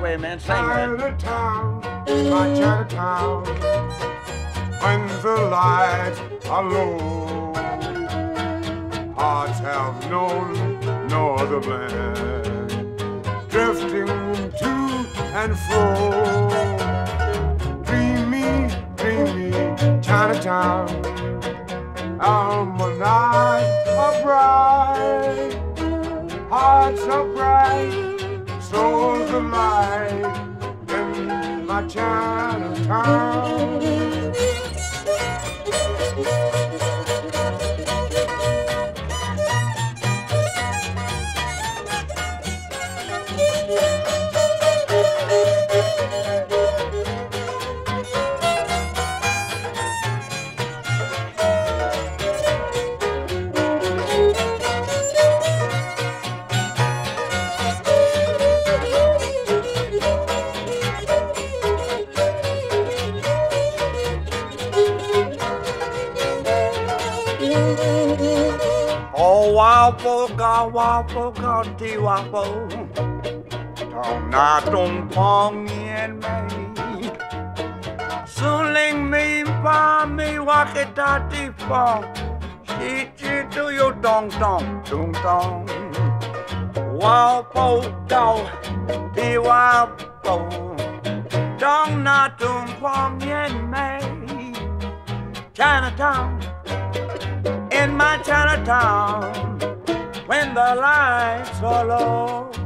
way, man. Sing that. Chinatown, my Chinatown, when the lights are low, hearts have known no other land, drifting to and fro. Dreamy, dreamy Chinatown, almond eyes are bright, hearts are bright, souls alive in my Chinatown. Oh, wapo ga wapo ga ti wapo, tong na tong pong yen mei, soon ling me pa me wakita ti pong, chi chi tu yo dong dong dong dong, wapo ga ti wapo, tong na tong pong yen mei, Chinatown. In my Chinatown, when the lights are low.